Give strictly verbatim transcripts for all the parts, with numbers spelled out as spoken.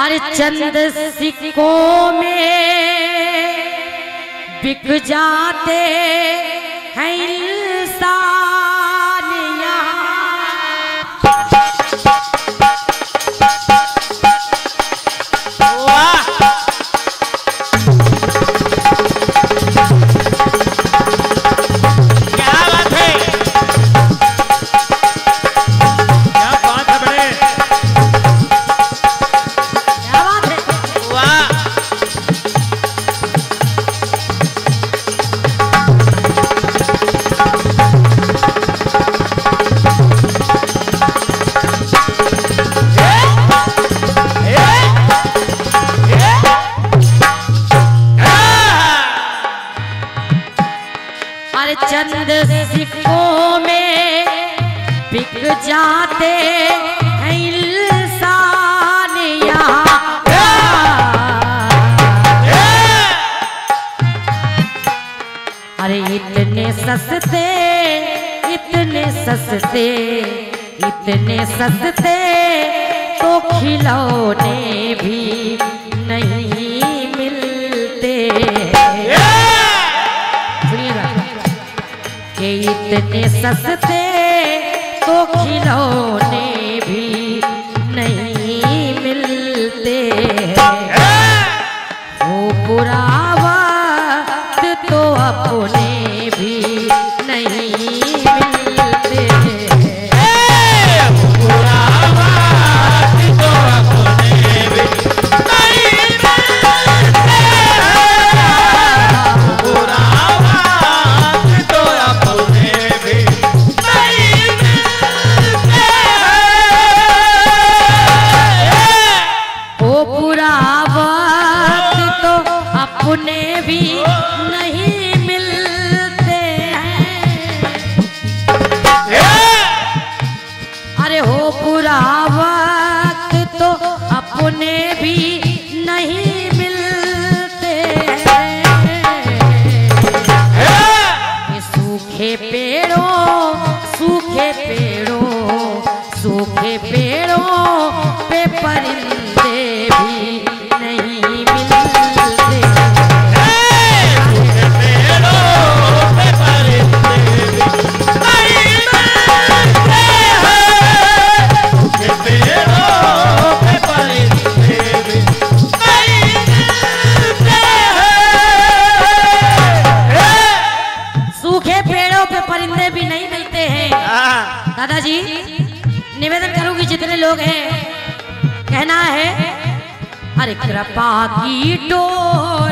और चंद सिक्कों में बिक जाते हैं इंसान यहाँ। चंद सिक्कों में बिक जाते हैं इंसान यहाँ। अरे इतने सस्ते इतने सस्ते इतने सस्ते तो खिलौने भी नहीं मिलते। इतने सस्ते तो खिलौने भी नहीं मिलते। वो बुरा वक्त तो अपने भी नहीं मिलते। बुरा वक्त तो अपने भी नहीं मिलते। बुरा दादाजी निवेदन करूंगी जितने लोग हैं, कहना है अरे कृपा की डोर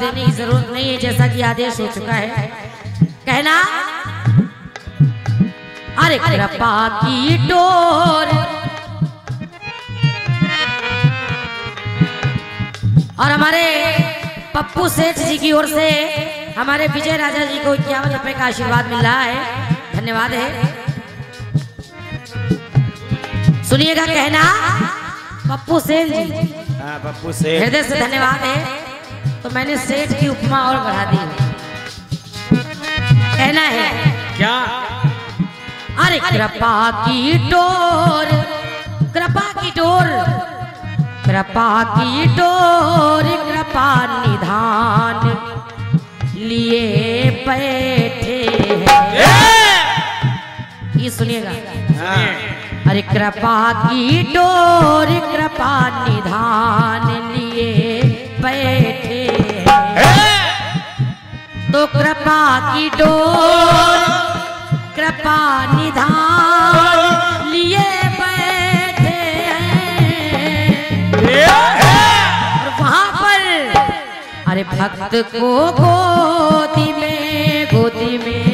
देने की जरूरत नहीं है, जैसा कि आदेश हो चुका है। कहना अरे कृपा की डोर और हमारे पप्पू सेठ जी की ओर से हमारे विजय राजा जी को इक्यावन रुपए का आशीर्वाद मिल रहा है, धन्यवाद है। सुनिएगा, कहना पप्पू सेठ जी, पप्पू सेठ, हृदय से धन्यवाद है। तो मैंने सेठ की उपमा और बढ़ा दी। कहना है क्या, अरे कृपा की डोर कृपा की डोर कृपा की डोर कृपा निधान लिए बैठे हैं। ये सुनिएगा, अरे कृपा की डोर कृपा निधान लिए बैठे हैं। तो कृपा की डोर कृपा निधान लिए बैठे हैं। और वहां पर अरे भक्त को गोदी में गोदी में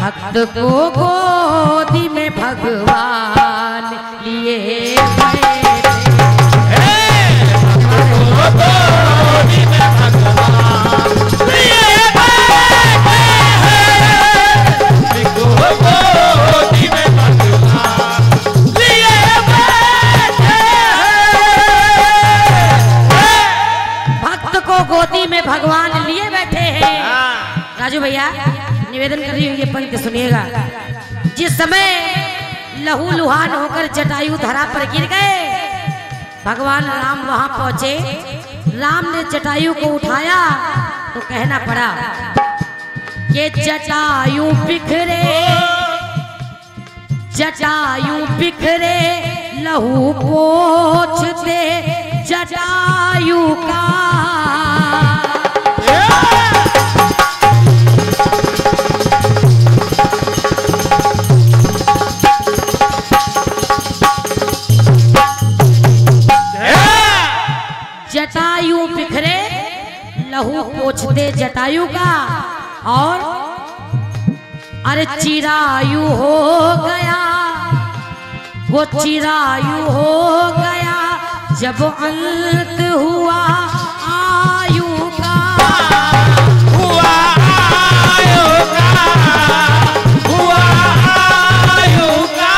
भक्त को गोदी में भगवान जिस समय लहू लुहान होकर जटायु धरा पर गिर गए, भगवान राम वहां पहुंचे। राम ने जटायु को उठाया तो कहना पड़ा, ये जटायु बिखरे जटायु बिखरे लहू पोंछते जटायु का। जटायु बिखरे लहू पोंछते जटायु का, और अरे चिरायु हो गया वो चिरायु हो गया जब अंत हुआ आयु का हुआ आयु का हुआ आयु का।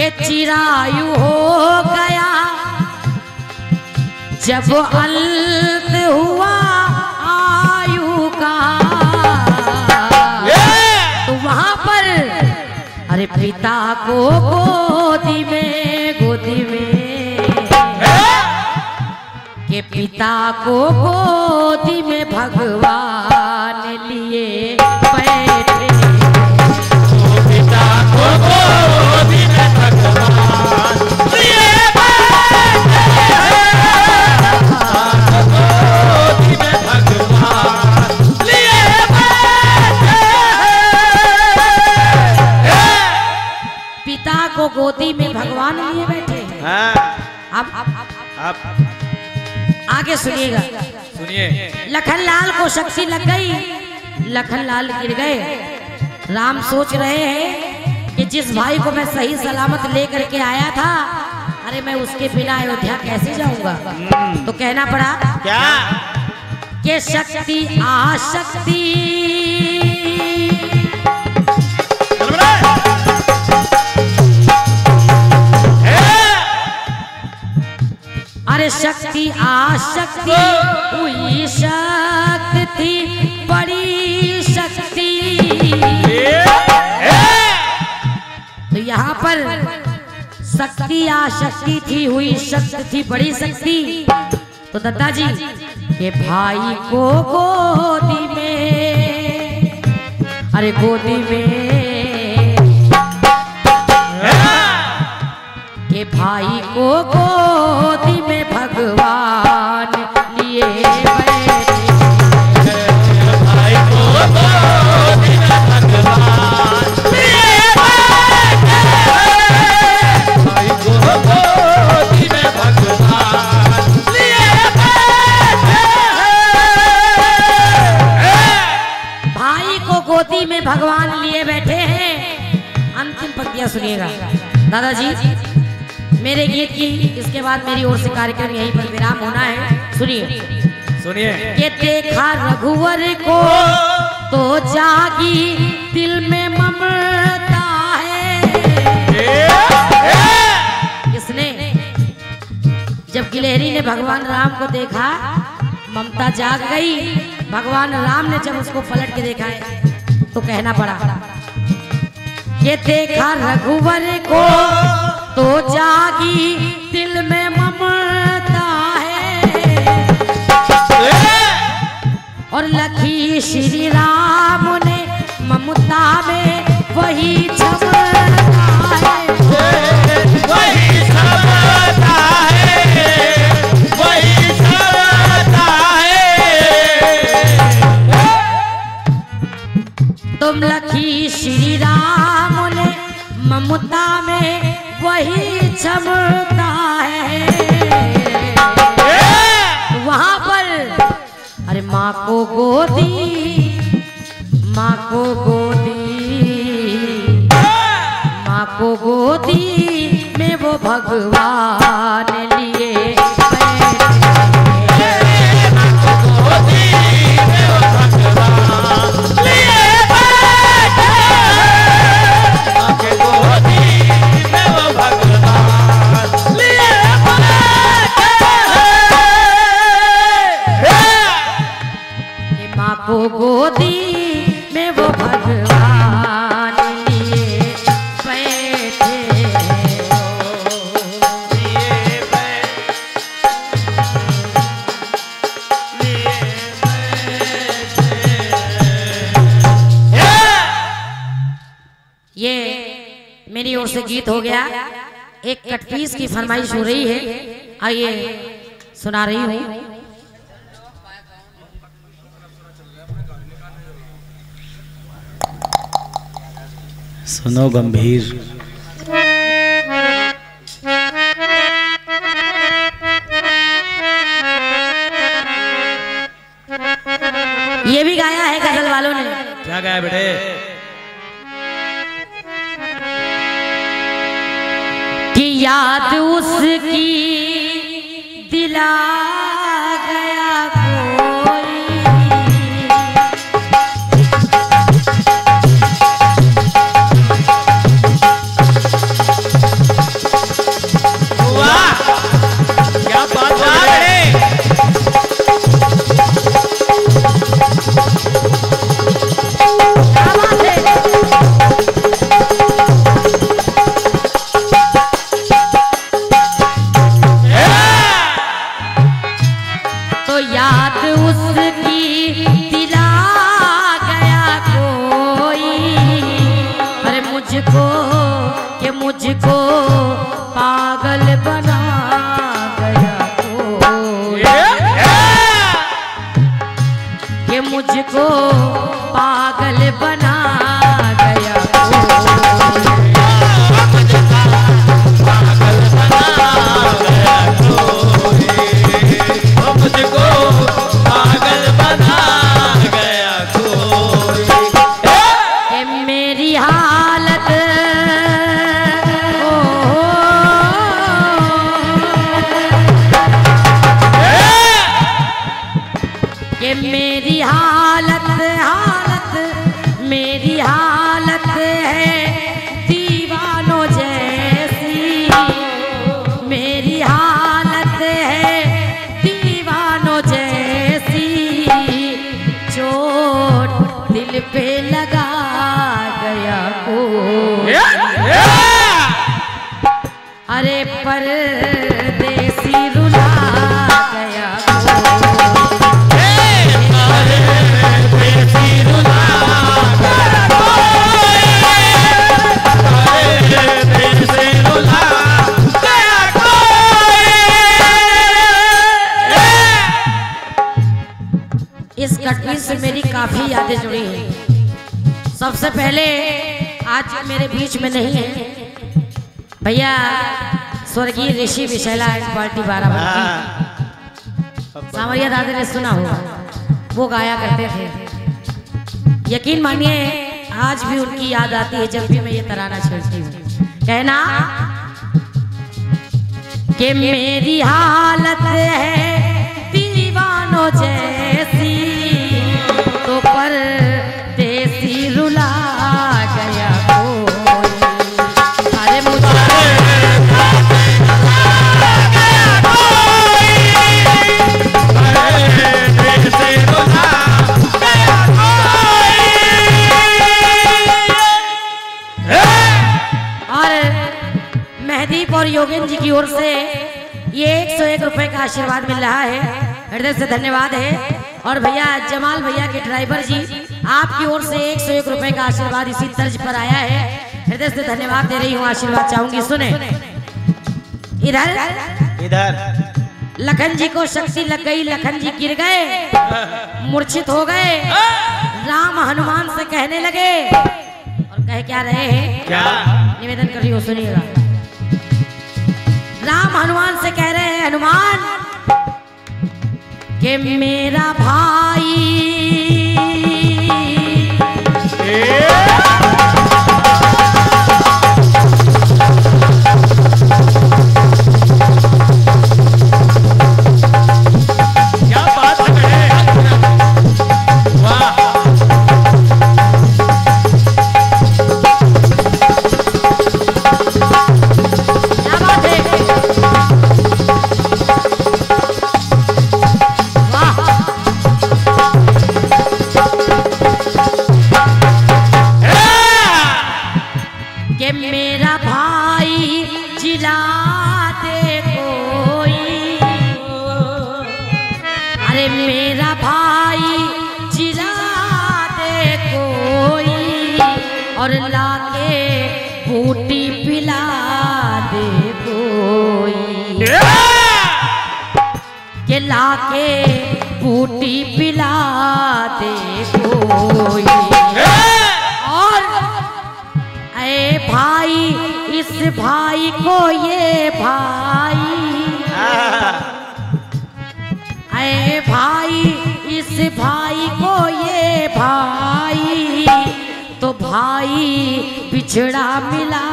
ये चिरायु हो गया जब अंत हुआ आयु का। तो वहां पर अरे पिता को गोदी में गोदी में के पिता को गोदी में भगवान लिए बैठे पिता को गोदी में भगवान लिए गोदी में भगवान लिए बैठे। अब अब आगे सुनिएगा, सुनिए। लखनलाल को शक्ति लग गई, लखनलाल गिर गए। राम सोच रहे हैं कि जिस भाई को मैं सही सलामत लेकर के आया था, अरे मैं उसके बिना अयोध्या कैसे जाऊंगा। तो कहना पड़ा क्या कि शक्ति आशक्ति अरे शक्ति आशक्ति हुई शक्ति बड़ी शक्ति। तो यहाँ पर शक्ति आशक्ति थी हुई शक्ति थी बड़ी शक्ति। तो दत्ता जी के भाई को गोदी में अरे गोदी में के भाई को गोदी में भगवान लिए बैठे भाई को गोदी में भगवान लिए बैठे भाई को गोदी में भगवान लिए बैठे भाई को गोदी में भगवान लिए बैठे हैं। अंतिम पंक्तियां सुनिएगा दादाजी मेरे गीत की, इसके बाद मेरी ओर से कार्यक्रम यहीं पर विराम होना है। सुनिए सुनिए। ये देखा रघुवर को तो जागी दिल में ममता है। किसने? जब गिलहरी ने भगवान राम को देखा, ममता जाग गई। भगवान राम ने जब उसको पलट के देखा है तो कहना पड़ा, ये देखा रघुवर को तो जागी दिल में ममता है। और लखी श्री राम ने ममता में वही झमता है वही झमता है वही झमता है। तुम लखी श्री राम ने ममता में वही चमता है। वहां पर अरे माँ को गोदी माँ को गोदी माँ को गोदी में वो भगवान लिए गोदी में वो मेरी ओर से गीत हो गया। एक कटपीस की फरमाइश हो रही है, आइए सुना रही हूँ। सुनो गंभीर, ये भी गाया है गजल वालों ने। क्या गाया बेटे? कि याद उसकी दिला गया कोई, वाह क्या बात है। अरे परदेसी रुला गया कोई। इस कटपीस से मेरी काफी यादें जुड़ी हैं। सबसे पहले आज मेरे बीच में नहीं है भैया स्वर्गीय ऋषि विशैला एंड पार्टी बारह सावरिया दादा ने सुना होगा, वो गाया करते थे। यकीन मानिए आज भी उनकी याद आती है जब भी मैं ये तराना छेड़ती हूँ। कहना कि मेरी हालत है दीवानों जैसी, तो परदेसी रुला गया और योगेंद्र जी की ओर से ये एक सौ एक रुपए का आशीर्वाद मिल रहा है, हृदय से धन्यवाद है। और भैया जमाल भैया के ड्राइवर जी आपकी ओर से एक सौ एक रुपए का आशीर्वाद इसी तर्ज पर आया है, हृदय से धन्यवाद दे रही हूँ, आशीर्वाद चाहूंगी। सुने इधर इधर लखन जी को शक्ति लग गई, लखन जी गिर गए, मूर्छित हो गए, राम हनुमान से कहने लगे और कह क्या रहे हैं, निवेदन कर रही हूँ सुनिएगा। राम हनुमान से कह रहे हैं, हनुमान कि मेरा भाई क्या बात है, वाह। खूटी पिला दे बोई के लाके खूटी पिला दे बोई। और ए भाई इस भाई को ये भाई, ए भाई इस भाई को ये भाई, तो भाई बिछड़ा मिला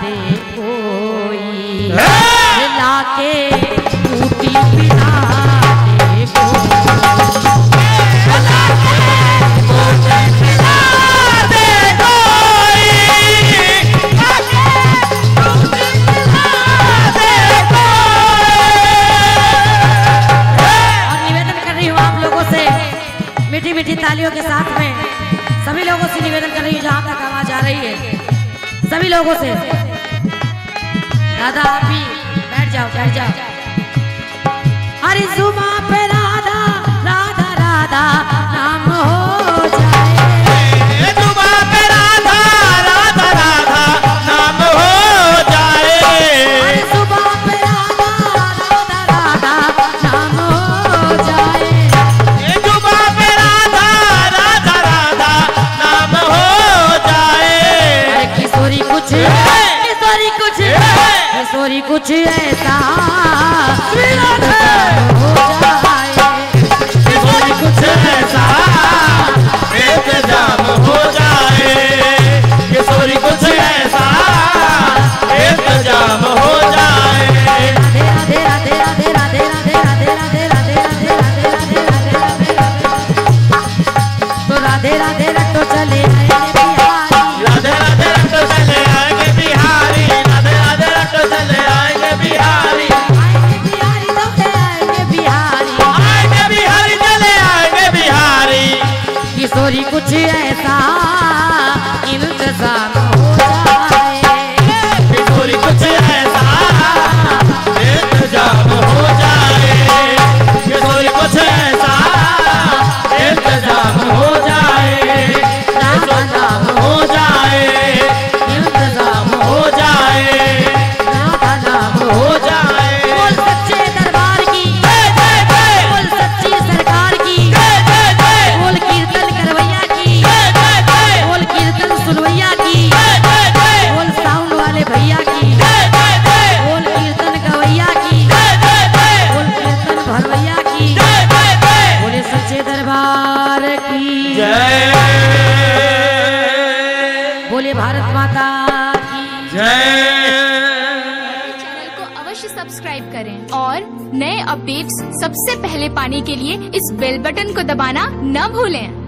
दे कोई, मिला के टूटी पिला दे कोई। मीठी तालियों के साथ में सभी लोगों से निवेदन कर रही हूँ, जहाँ तक आवाज आ रही है सभी लोगों से। दादा आप भी बैठ जाओ, बैठ जाओ। अरे जुमा पे राधा राधा राधा नाम हो जाए, जुमा पे राधा राधा राधा नाम हो जाए, जुमा पे राधा राधा राधा नाम हो जाए, किशोरी कुछ किशोरी कुछ ऐसा हो जाए, किशोरी कुछ ऐसा इंतजाम हो जाए, किशोरी कुछ ऐसा इंतजाम हो जाए। राधे राधे राधे राधे राधे राधे राधे राधे राधे राधे राधे राधे। तो राधे राधे रटो चले आए किशोरी कुछ ऐसा इंतजाम हो जाए, किशोरी कुछ ऐसा इंतजाम हो जाए, किशोरी कुछ ऐसा इंतजाम हो जाए, इंतजाम हो जाए, इंतजाम हो जाए, इंतजाम हो जाए। बोल सच्चे दरबार की, बोल सच्ची सरकार की, बोल कीर्तन करवैया की, बोल कीर्तन सुनवैया की, बोल साउंड वाले भैया की, बोल कीर्तन गवैया की, बोल कीर्तन भरवैया की, बोले सच्चे दरबार की जय, बोले भारत माता की जय। सब्सक्राइब करें और नए अपडेट्स सबसे पहले पाने के लिए इस बेल बटन को दबाना न भूलें।